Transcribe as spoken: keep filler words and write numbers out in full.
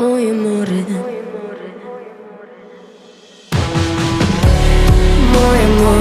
moje more, moje more, moje more.